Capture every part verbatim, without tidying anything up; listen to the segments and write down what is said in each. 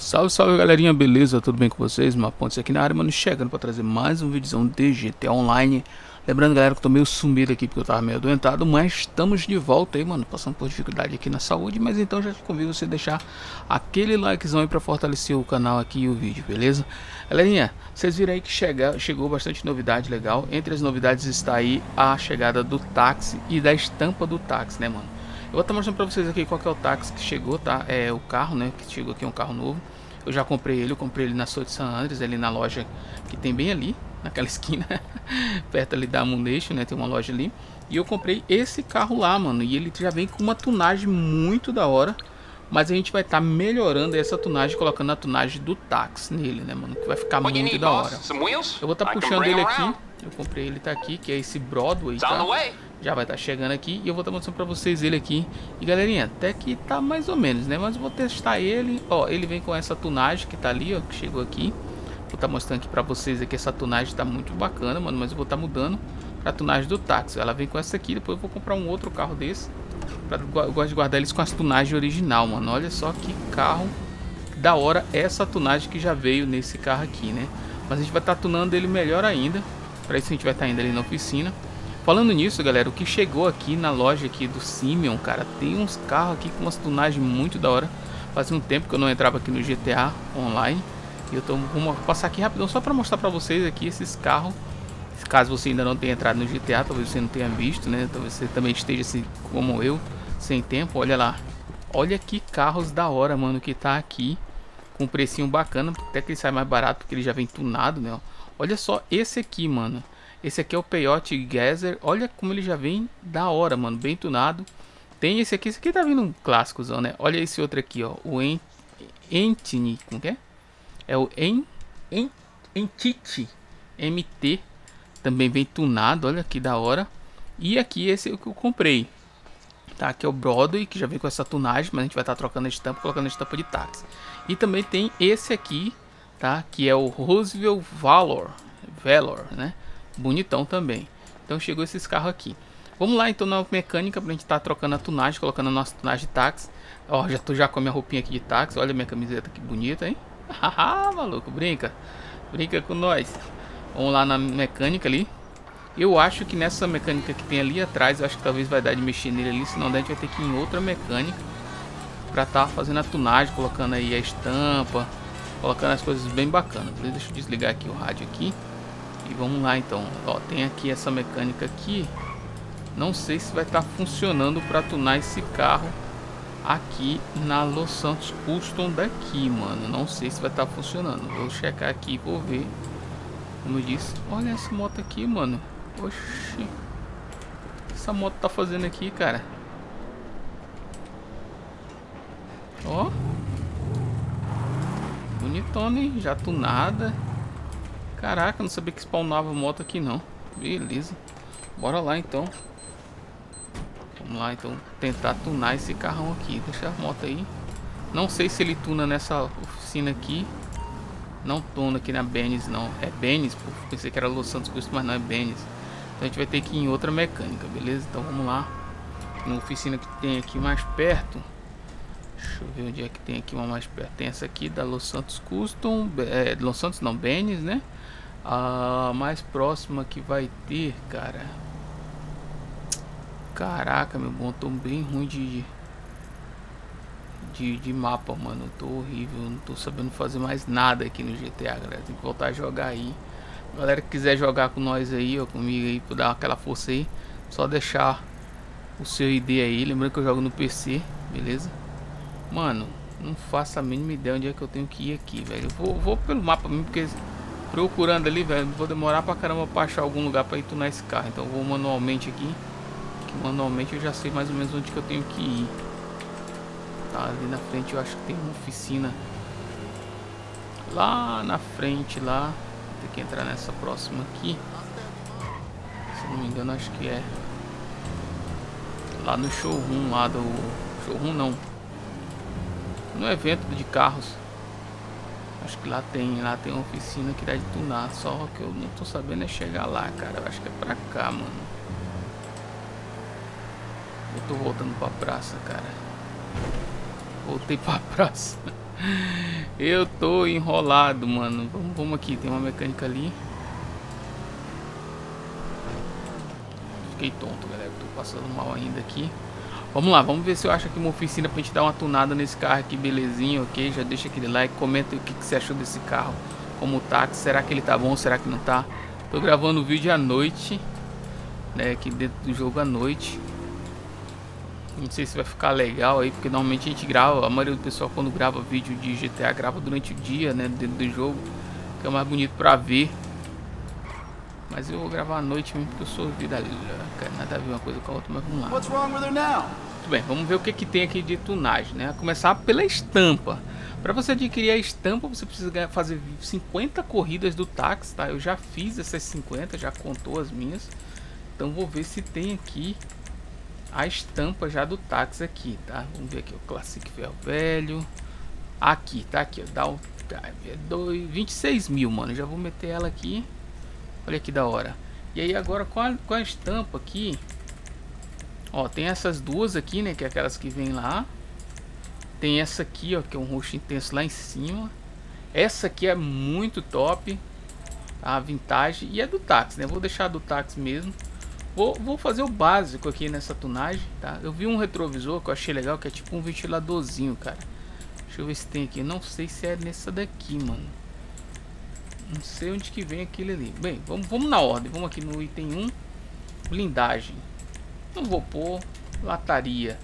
Salve, salve galerinha, beleza? Tudo bem com vocês? Uma ponte aqui na área, mano, chegando pra trazer mais um videozão de G T A Online. Lembrando, galera, que eu tô meio sumido aqui porque eu tava meio adoentado, mas estamos de volta aí, mano, passando por dificuldade aqui na saúde. Mas então já te convido você deixar aquele likezão aí pra fortalecer o canal aqui e o vídeo, beleza? Galerinha, vocês viram aí que chega, chegou bastante novidade legal. Entre as novidades está aí a chegada do táxi e da estampa do táxi, né, mano? Eu vou estar mostrando pra vocês aqui qual que é o táxi que chegou, tá? É o carro, né? Que chegou aqui, é um carro novo. Eu já comprei ele, eu comprei ele na Sou de San Andreas, ali na loja que tem bem ali, naquela esquina, perto ali da Amunation, né? Tem uma loja ali. E eu comprei esse carro lá, mano. E ele já vem com uma tunagem muito da hora. Mas a gente vai estar melhorando essa tunagem, colocando a tunagem do táxi nele, né, mano? Que vai ficar muito da hora. Eu vou estar puxando ele aqui. Eu comprei ele, tá aqui, que é esse Broadway, tá? Já vai estar chegando aqui e eu vou estar mostrando pra vocês ele aqui. E galerinha, até que tá mais ou menos, né? Mas eu vou testar ele. Ó, ele vem com essa tunagem que tá ali, ó, que chegou aqui. Vou estar mostrando aqui pra vocês aqui. Essa tunagem tá muito bacana, mano. Mas eu vou estar mudando pra tunagem do táxi. Ela vem com essa aqui, depois eu vou comprar um outro carro desse. Pra, eu gosto de guardar eles com as tunagens original, mano. Olha só que carro da hora essa tunagem que já veio nesse carro aqui, né? Mas a gente vai estar tunando ele melhor ainda. Pra isso a gente vai estar indo ali na oficina. Falando nisso, galera, o que chegou aqui na loja aqui do Simeon, cara, tem uns carros aqui com umas tunagens muito da hora. Fazia um tempo que eu não entrava aqui no G T A Online. E eu tô, vou passar aqui rapidão só pra mostrar pra vocês aqui esses carros. Caso você ainda não tenha entrado no G T A, talvez você não tenha visto, né? Talvez você também esteja assim como eu, sem tempo. Olha lá. Olha que carros da hora, mano, que tá aqui. Com um precinho bacana, até que ele sai mais barato, porque ele já vem tunado, né? Olha só esse aqui, mano. Esse aqui é o Peyote Gazer. Olha como ele já vem da hora, mano. Bem tunado. Tem esse aqui. Esse aqui tá vindo um clássicozão, né? Olha esse outro aqui, ó. O Entiti. Como que é? É o en, en, Entiti M T. Também vem tunado. Olha que da hora. E aqui esse é o que eu comprei. Tá? Aqui é o Broadway, que já vem com essa tunagem. Mas a gente vai estar tá trocando a estampa, colocando a estampa de táxi. E também tem esse aqui, tá? Que é o Roosevelt Valor. Valor, né? Bonitão também. Então chegou esses carros aqui. Vamos lá então na mecânica pra gente tá trocando a tunagem, colocando a nossa tunagem de táxi. Ó, já tô já com a minha roupinha aqui de táxi. Olha a minha camiseta que bonita, hein? Haha, maluco, brinca. Brinca com nós. Vamos lá na mecânica ali. Eu acho que nessa mecânica que tem ali atrás, eu acho que talvez vai dar de mexer nele ali. Senão daí a gente vai ter que ir em outra mecânica pra tá fazendo a tunagem, colocando aí a estampa, colocando as coisas bem bacanas. Deixa eu desligar aqui o rádio aqui. E vamos lá então, ó, tem aqui essa mecânica aqui. Não sei se vai estar tá funcionando para tunar esse carro aqui na Los Santos Custom daqui, mano. Não sei se vai estar tá funcionando. Vou checar aqui e vou ver. Como eu disse, olha essa moto aqui, mano. Oxi. O que essa moto tá fazendo aqui, cara? Ó. Bonitona, hein? Já tunada. Caraca, não sabia que spawnava moto aqui não. Beleza. Bora lá então. Vamos lá então tentar tunar esse carrão aqui. Deixa a moto aí. Não sei se ele tuna nessa oficina aqui. Não tuna aqui na Benny's não. É Benny's, pô. Pensei que era Los Santos Custom, mas não é Benny's. Então a gente vai ter que ir em outra mecânica, beleza? Então vamos lá. Na oficina que tem aqui mais perto. Deixa eu ver onde é que tem aqui uma mais perto. Tem essa aqui da Los Santos Custom. É, Los Santos não, Benny's, né? A mais próxima que vai ter, cara. Caraca, meu bom, tô bem ruim de de, de mapa, mano. Eu tô horrível, não tô sabendo fazer mais nada aqui no G T A, galera. Tem que voltar a jogar aí. Galera que quiser jogar com nós aí, ó, comigo aí, pra dar aquela força aí, só deixar o seu I D aí. Lembrando que eu jogo no P C, beleza? Mano, não faço a mínima ideia onde é que eu tenho que ir aqui, velho. Eu vou, vou pelo mapa mesmo, porque procurando ali, velho, vou demorar pra caramba pra achar algum lugar pra ir tunar esse carro. Então eu vou manualmente aqui. Que manualmente eu já sei mais ou menos onde que eu tenho que ir. Tá, ali na frente eu acho que tem uma oficina. Lá na frente, lá. Tem que entrar nessa próxima aqui. Se não me engano, acho que é. Lá no showroom, lá do... Showroom não. No evento de carros. Acho que lá tem, lá tem uma oficina que dá de tunar. Só que eu não tô sabendo é chegar lá, cara. Eu acho que é pra cá, mano. Eu tô voltando pra praça, cara. Voltei pra praça. Eu tô enrolado, mano. Vamos, vamos aqui, tem uma mecânica ali. Fiquei tonto, galera. Tô passando mal ainda aqui. Vamos lá, vamos ver se eu acho aqui uma oficina pra gente dar uma tunada nesse carro aqui, belezinha, ok? Já deixa aquele like, comenta o que, que você achou desse carro, como táxi, será que ele tá bom, será que não tá? Tô gravando o vídeo à noite, né, aqui dentro do jogo à noite. Não sei se vai ficar legal aí, porque normalmente a gente grava, a maioria do pessoal quando grava vídeo de G T A, grava durante o dia, né, dentro do jogo, que é mais bonito pra ver. Mas eu vou gravar à noite mesmo, porque eu sou vida livre, cara, nada a ver uma coisa com a outra, mas vamos lá. Muito bem, vamos ver o que, que tem aqui de tunagem, né, a começar pela estampa. Para você adquirir a estampa, você precisa fazer cinquenta corridas do táxi, tá? Eu já fiz essas cinquenta, já contou as minhas. Então vou ver se tem aqui a estampa já do táxi aqui, tá? Vamos ver aqui, o Classic Ferro Velho. Aqui, tá aqui, ó. Dá o vinte e seis mil, mano. Já vou meter ela aqui. Olha que da hora. E aí agora com a, com a estampa aqui, ó, tem essas duas aqui, né? Que é aquelas que vem lá. Tem essa aqui, ó, que é um roxo intenso lá em cima. Essa aqui é muito top, a vintage. E é do táxi, né? Vou deixar do táxi mesmo. Vou, vou fazer o básico aqui nessa tunagem, tá? Eu vi um retrovisor que eu achei legal, que é tipo um ventiladorzinho, cara. Deixa eu ver se tem aqui. Não sei se é nessa daqui, mano. Não sei onde que vem aquele ali. Bem, vamos, vamos na ordem. Vamos aqui no item um. Blindagem. Não vou pôr. Lataria.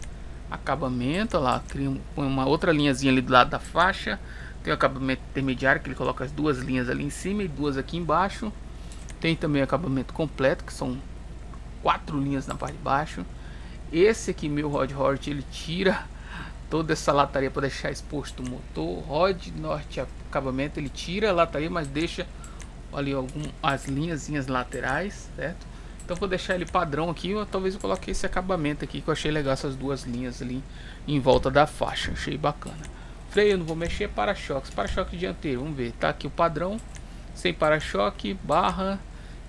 Acabamento, olha lá, cria uma outra linhazinha ali do lado da faixa. Tem o acabamento intermediário, que ele coloca as duas linhas ali em cima e duas aqui embaixo. Tem também o acabamento completo, que são quatro linhas na parte de baixo. Esse aqui, meu Rod Hort, ele tira toda essa lataria para deixar exposto o motor. Rod Norte acabamento, ele tira a lataria, mas deixa ali algum, as linhazinhas laterais, certo? Então vou deixar ele padrão aqui, ou talvez eu coloque esse acabamento aqui, que eu achei legal essas duas linhas ali em volta da faixa, achei bacana. Freio eu não vou mexer, para-choques, para-choque dianteiro, vamos ver, tá aqui o padrão, sem para-choque, barra,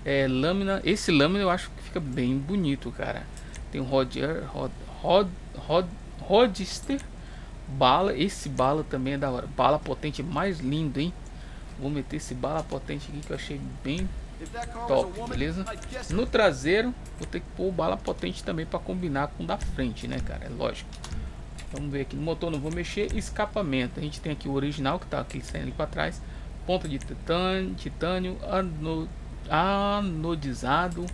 é, lâmina, esse lâmina eu acho que fica bem bonito, cara. Tem o Roger, Rod, Rod, Rod, Rodster, bala, esse bala também é da hora, bala potente mais lindo, hein. Vou meter esse bala potente aqui que eu achei bem top, beleza? No traseiro vou ter que pôr bala potente também para combinar com o da frente, né, cara? É lógico. Vamos ver aqui no motor, não vou mexer. Escapamento, a gente tem aqui o original que tá aqui saindo ali para trás. Ponta de titânio, titânio ano, anodizado,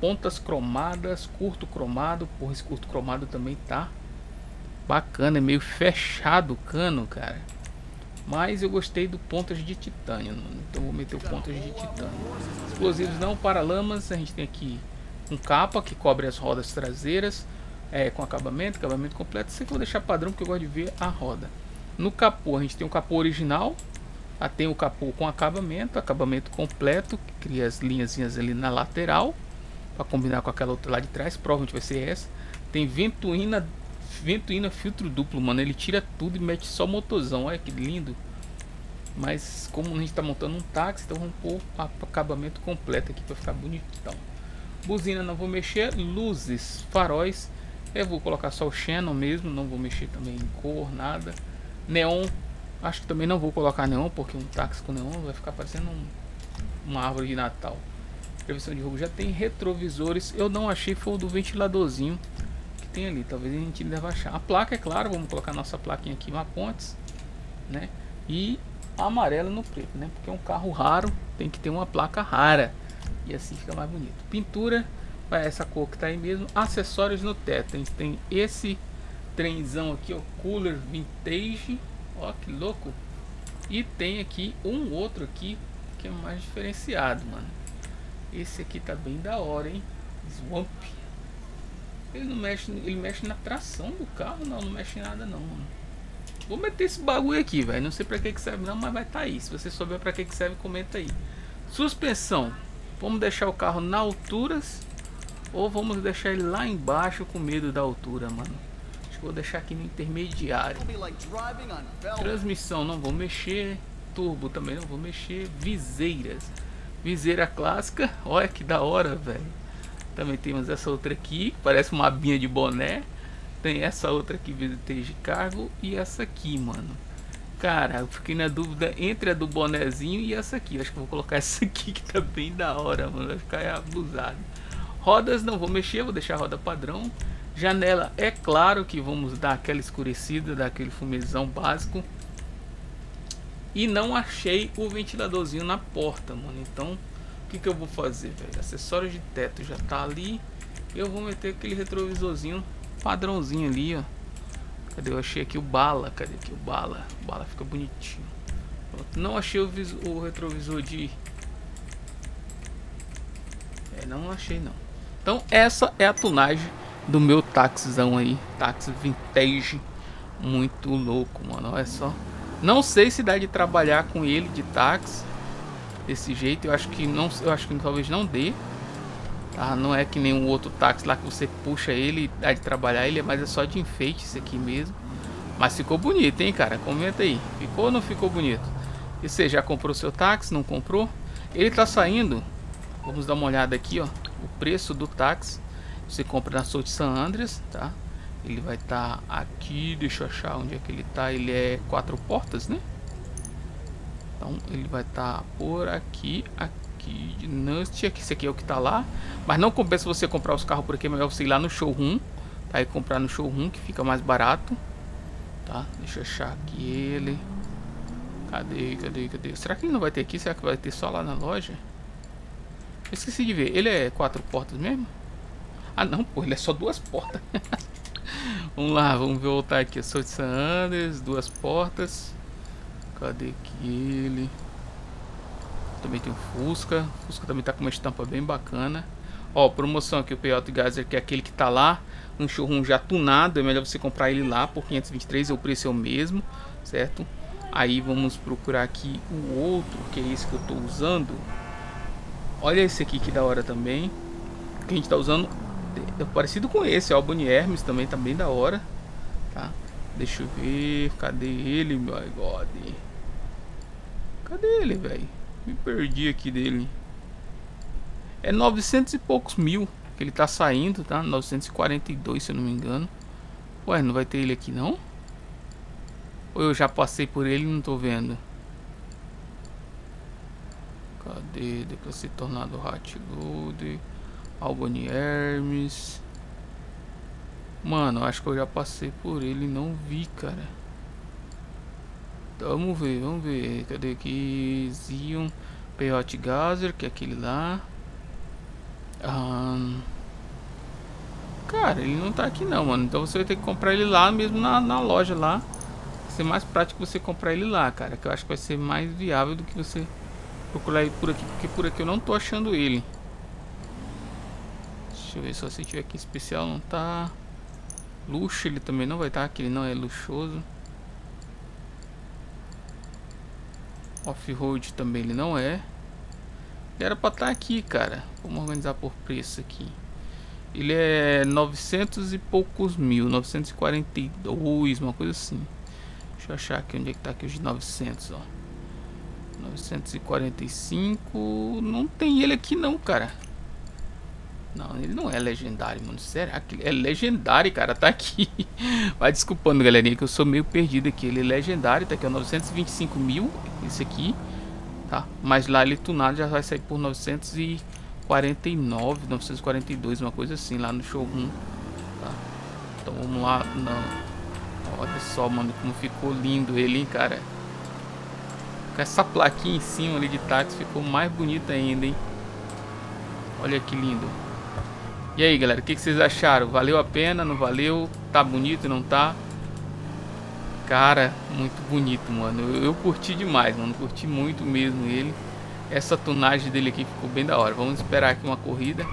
pontas cromadas, curto cromado. Porra, esse curto cromado também tá bacana, é meio fechado o cano, cara. Mas eu gostei do pontas de titânio, mano. Então vou meter o pontas de titânio. Explosivos não, paralamas. A gente tem aqui um capa que cobre as rodas traseiras, é, com acabamento, acabamento completo. Isso aqui eu vou deixar padrão porque eu gosto de ver a roda. No capô a gente tem o capô original, ah, tem o capô com acabamento, acabamento completo, que cria as linhazinhas ali na lateral para combinar com aquela outra lá de trás, provavelmente vai ser essa. Tem ventoinha, ventoinha filtro duplo, mano, ele tira tudo e mete só motorzão, olha que lindo. Mas como a gente tá montando um táxi, então vamos pôr acabamento completo aqui para ficar bonitão. Buzina não vou mexer, luzes, faróis, eu vou colocar só o Shannon mesmo, não vou mexer também em cor, nada. Neon, acho que também não vou colocar neon, porque um táxi com neon vai ficar parecendo um, uma árvore de Natal. Previsão de roubo já tem, retrovisores, eu não achei, foi o do ventiladorzinho. Tem ali, talvez a gente deva achar. A placa, é claro, vamos colocar nossa plaquinha aqui, Mapontes, né? E amarelo no preto, né? Porque é um carro raro, tem que ter uma placa rara e assim fica mais bonito. Pintura, vai essa cor que tá aí mesmo. Acessórios no teto, a gente tem esse trenzão aqui, ó, cooler vintage, ó, que louco. E tem aqui um outro aqui que é mais diferenciado, mano. Esse aqui tá bem da hora, hein? Swamp. Ele não mexe, ele mexe na tração do carro, não, não mexe em nada não, mano. Vou meter esse bagulho aqui, velho, não sei pra que que serve não, mas vai tá aí. Se você souber pra que que serve, comenta aí. Suspensão, vamos deixar o carro na alturas ou vamos deixar ele lá embaixo com medo da altura, mano? Acho que vou deixar aqui no intermediário. Transmissão, não vou mexer. Turbo também não vou mexer. Viseiras, viseira clássica, olha que da hora, velho. Também temos essa outra aqui, parece uma abinha de boné. Tem essa outra aqui, V T de cargo. E essa aqui, mano. Cara, eu fiquei na dúvida entre a do bonezinho e essa aqui. Eu acho que eu vou colocar essa aqui, que tá bem da hora, mano. Vai ficar abusado. Rodas não vou mexer, vou deixar a roda padrão. Janela, é claro que vamos dar aquela escurecida, dar aquele fumezão básico. E não achei o ventiladorzinho na porta, mano. Então, o que que eu vou fazer, velho? Acessório de teto já tá ali. Eu vou meter aquele retrovisorzinho padrãozinho ali, ó. Cadê? Eu achei aqui o bala. Cadê aqui o bala? O bala fica bonitinho. Pronto. Não achei o, viso... o retrovisor de... É, não achei não. Então essa é a tunagem do meu táxizão aí. Táxi vintage. Muito louco, mano. Olha só. Não sei se dá de trabalhar com ele de táxi desse jeito. Eu acho que não, eu acho que talvez não dê. Ah, não é que nenhum outro táxi lá que você puxa ele e dá de trabalhar ele, mas é só de enfeite isso aqui mesmo. Mas ficou bonito, hein, cara? Comenta aí. Ficou ou não ficou bonito? E você já comprou seu táxi? Não comprou? Ele tá saindo. Vamos dar uma olhada aqui, ó. O preço do táxi. Você compra na Sol de San Andreas, tá? Ele vai estar tá aqui. Deixa eu achar onde é que ele tá. Ele é quatro portas, né? Então ele vai estar tá por aqui, aqui. Que não tinha que esse aqui é o que tá lá, mas não compensa você comprar os carros por aqui. É melhor você ir lá no showroom, tá? E comprar no showroom que fica mais barato, tá? Deixa eu achar aqui ele. Cadê, cadê, cadê? Será que ele não vai ter aqui? Será que vai ter só lá na loja? Eu esqueci de ver. Ele é quatro portas mesmo? Ah, não, pô, ele é só duas portas. Vamos lá, vamos voltar aqui. Eu sou de San Andreas, duas portas. Cadê que ele? Também tem o Fusca. O Fusca também tá com uma estampa bem bacana. Ó, promoção aqui, o Peyote Gazer, que é aquele que tá lá, um showroom já tunado. É melhor você comprar ele lá por quinhentos e vinte e três, o preço é o mesmo, certo? Aí vamos procurar aqui o outro, que é esse que eu tô usando. Olha esse aqui que da hora também, que a gente tá usando. É parecido com esse, ó, o Bunny Hermes também tá bem da hora, tá? Deixa eu ver, cadê ele, meu God? Cadê ele, velho? Me perdi aqui dele. É novecentos e poucos mil que ele tá saindo, tá? novecentos e quarenta e dois, se eu não me engano. Ué, não vai ter ele aqui não? Ou eu já passei por ele e não tô vendo? Cadê? Depois de ser tornado Hot Gold, Albany Hermes. Mano, acho que eu já passei por ele e não vi, cara. Vamos ver, vamos ver. Cadê aqui? Zion, Peyote Gazer, que é aquele lá. Um... Cara, ele não tá aqui não, mano. Então você vai ter que comprar ele lá mesmo na, na loja lá. Vai ser mais prático você comprar ele lá, cara. Que eu acho que vai ser mais viável do que você procurar ele por aqui. Porque por aqui eu não tô achando ele. Deixa eu ver só se tiver aqui especial. Não tá. Luxo ele também não vai estar. Aqui ele não é luxuoso. Off-road também ele não é. Ele era pra estar aqui, cara. Vamos organizar por preço aqui. Ele é novecentos e poucos mil, novecentos e quarenta e dois, uma coisa assim. Deixa eu achar aqui onde é que tá aqui os de novecentos, ó. novecentos e quarenta e cinco. Não tem ele aqui não, cara. Não, ele não é legendário, mano. Será que ele é legendário, cara? Tá aqui. Vai desculpando, galerinha, que eu sou meio perdido aqui. Ele é legendário, tá aqui, ó, novecentos e vinte e cinco mil. Esse aqui, tá? Mas lá ele tunado já vai sair por novecentos e quarenta e nove, novecentos e quarenta e dois, uma coisa assim, lá no showroom, tá? Então vamos lá. Não. Olha só, mano, como ficou lindo ele, hein, cara. Com essa plaquinha em cima ali de táxi, ficou mais bonito ainda, hein. Olha que lindo. E aí, galera, o que, que vocês acharam? Valeu a pena? Não valeu? Tá bonito? Não tá? Cara, muito bonito, mano. Eu, eu curti demais, mano. Curti muito mesmo ele. Essa tunagem dele aqui ficou bem da hora. Vamos esperar aqui uma corrida.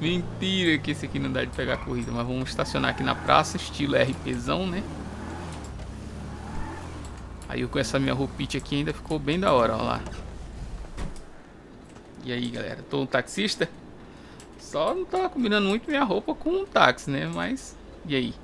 Mentira que esse aqui não dá de pegar a corrida. Mas vamos estacionar aqui na praça, estilo RPzão, né? Aí eu com essa minha roupite aqui ainda ficou bem da hora, ó lá. E aí, galera, tô um taxista? Só não tava combinando muito minha roupa com um táxi, né? Mas, e aí?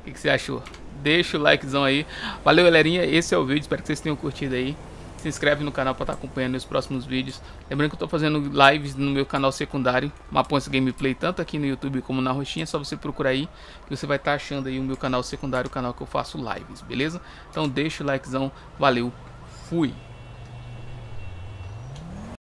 O que, que você achou? Deixa o likezão aí. Valeu, galerinha. Esse é o vídeo. Espero que vocês tenham curtido aí. se inscreve no canal para estar acompanhando os próximos vídeos. Lembrando que eu estou fazendo lives no meu canal secundário, Mapões Gameplay, tanto aqui no YouTube como na roxinha. É só você procurar aí que você vai estar achando aí o meu canal secundário, o canal que eu faço lives, beleza? Então deixa o likezão, valeu, fui!